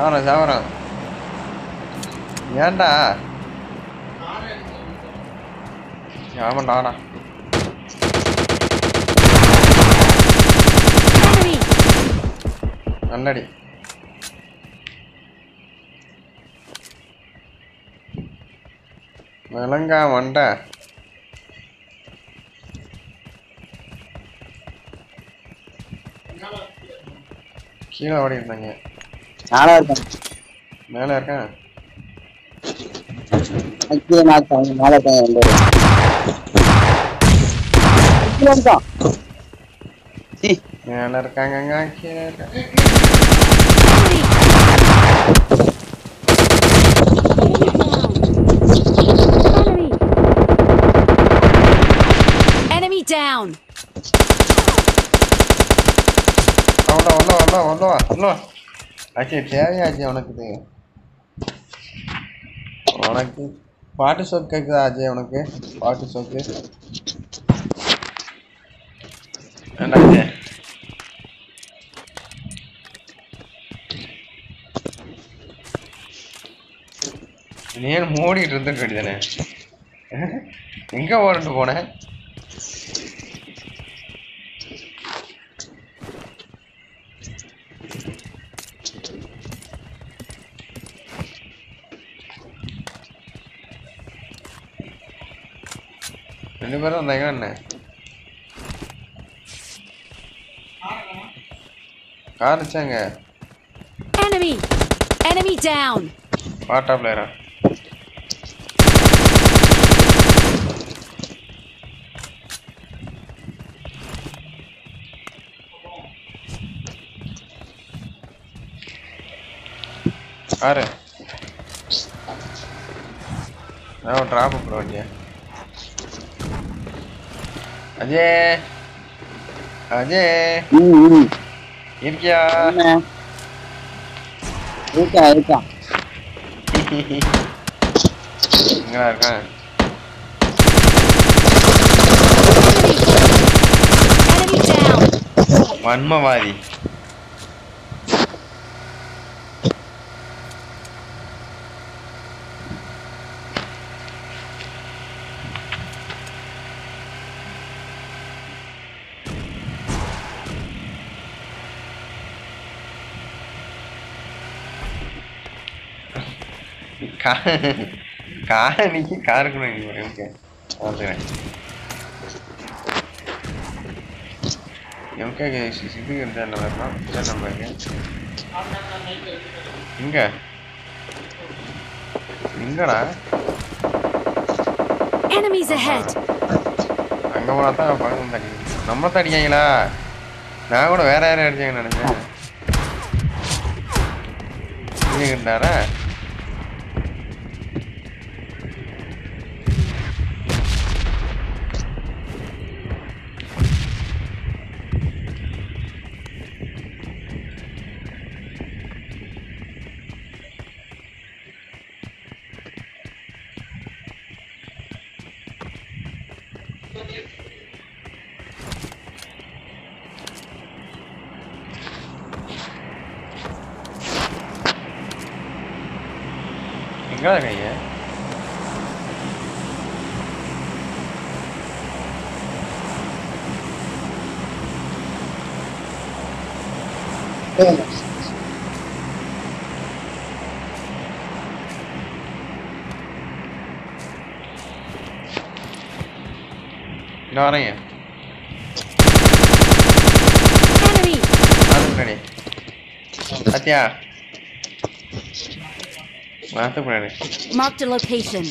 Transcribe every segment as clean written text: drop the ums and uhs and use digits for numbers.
சாவரம் சாவரம் ஏன்டா ஆமாண்டாண்ணா நல்லடி விளங்கா மண்டை கீழே ஓடி இருந்தாங்க நானா இருக்கேன் மேலே இருக்கேன் கீழே நாட்டாங்க மேலே இருக்கேன் கீழே இருக்கான் சி மேலே இருக்காங்க கீழே இருக்காங்க enemy down Hello, hello, hello, hello, hello. I can't tell you. I can't tell you. I can't tell you. Party is okay. Party is okay. And I can't. Near Modi to the good dinner. Think I want to go ahead. Ini baru naikkan nih. Kan cengeng. Enemy, enemy down. Patah player. Are. Now drop bro dia. Ajay, Ajay, irkya? Irkya, irkya. Enggak kan? Enemy down. Manma wadi. காணிக்கு காருக்கு okay வந்துடுறேன் MK CP இருந்தா என்ன வரலாம் இல்லை நம்ம இங்கே எங்கடா அங்கே போனால் தான் பழக்கம் தான் நம்ம தான் அடிக்காங்களா நான் கூட வேற யாரும் அடிச்சாங்க நினைச்சேன் இங்கே இருந்தாரா Enggak ada kayaknya Enggak orang ya? Masuk nih Satya Mantap berani. Mark the location.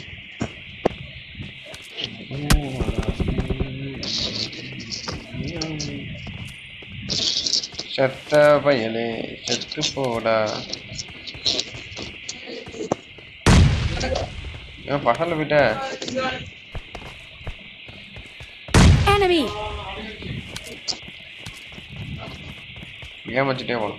Satu bayale, satu poda. Ya pasal beda. Enemy. Dia macam dia bol.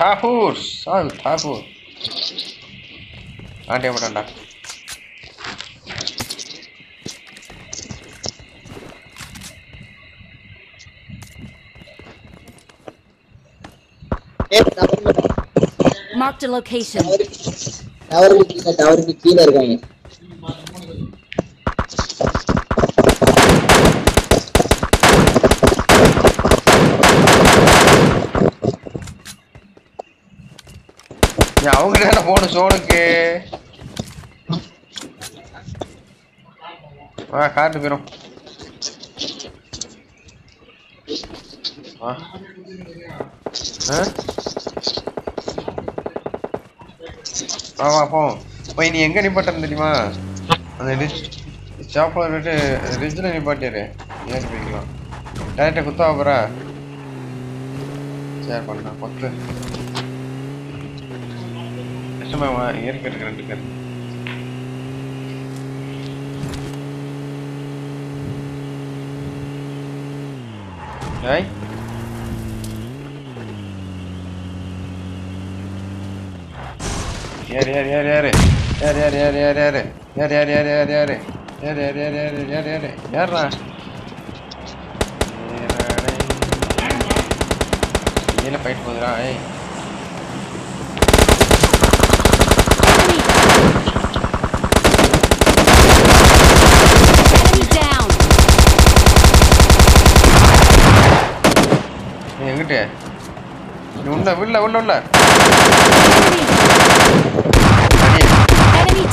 Thapur, Thapur. ആണ്ടേ ഇവിടെ ഉണ്ടാ Marked a location. Tower key la irukanga. Ya avanga na phone soduke. Va kaadu verum. Va. Phone. When you get it, the demand and the chopper is originally buttered. Yes, we go. Tata Kutabra Chairman of Potter. Somehow, here get a grand ticket. Right? Enemy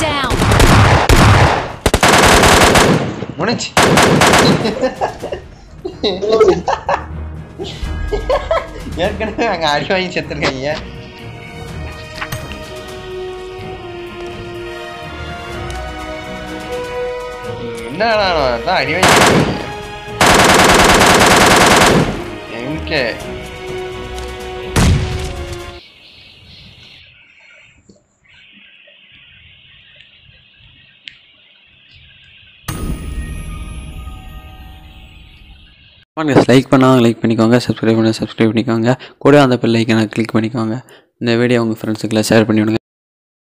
down. Munich. Yaar karna aashwa hi chetar gayi hai. No. Da anyway. Okay. Like panna, like panikonga, subscribe panna, subscribe panikonga. Kode andha bell icon-a click panikonga. Indha video unga friends ku share pannidunga.